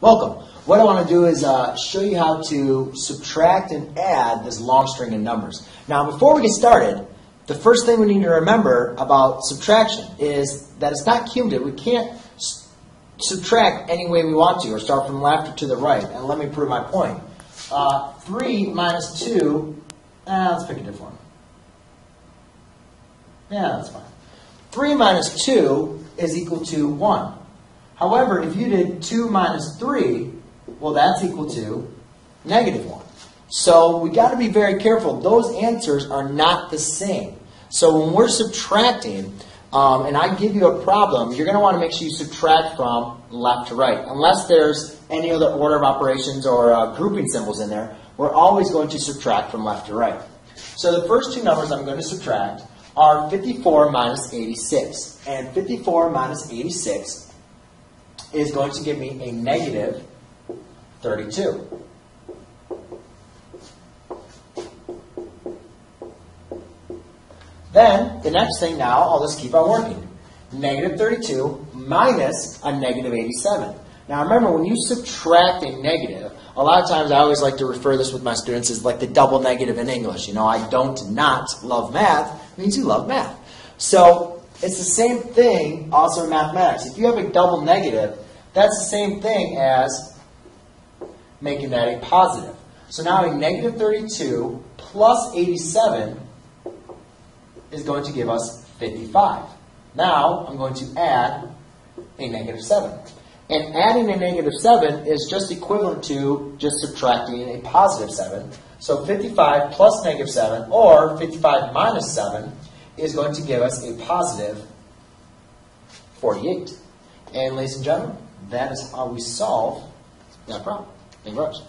Welcome. What I want to do is show you how to subtract and add this long string of numbers. Now, before we get started, the first thing we need to remember about subtraction is that it's not cumulative. We can't subtract any way we want to or start from left to the right. And let me prove my point. 3 minus 2, let's pick a different one. Yeah, that's fine. 3 minus 2 is equal to 1. However, if you did 2 minus 3, well, that's equal to negative 1. So we've got to be very careful. Those answers are not the same. So when we're subtracting, and I give you a problem, you're going to want to make sure you subtract from left to right. Unless there's any other order of operations or grouping symbols in there, we're always going to subtract from left to right. So the first two numbers I'm going to subtract are 54 minus 86. And 54 minus 86 is going to give me a negative 32. Then, the next thing now, I'll just keep on working. Negative 32 minus a negative 87. Now remember, when you subtract a negative, a lot of times I always like to refer this with my students as like the double negative in English. You know, I don't not love math means you love math. So it's the same thing also in mathematics. If you have a double negative, that's the same thing as making that a positive. So now a negative 32 plus 87 is going to give us 55. Now I'm going to add a negative 7. And adding a negative 7 is just equivalent to just subtracting a positive 7. So 55 plus negative 7, or 55 minus 7, is going to give us a positive 48. And ladies and gentlemen, that is how we solve that problem. Thank you very much.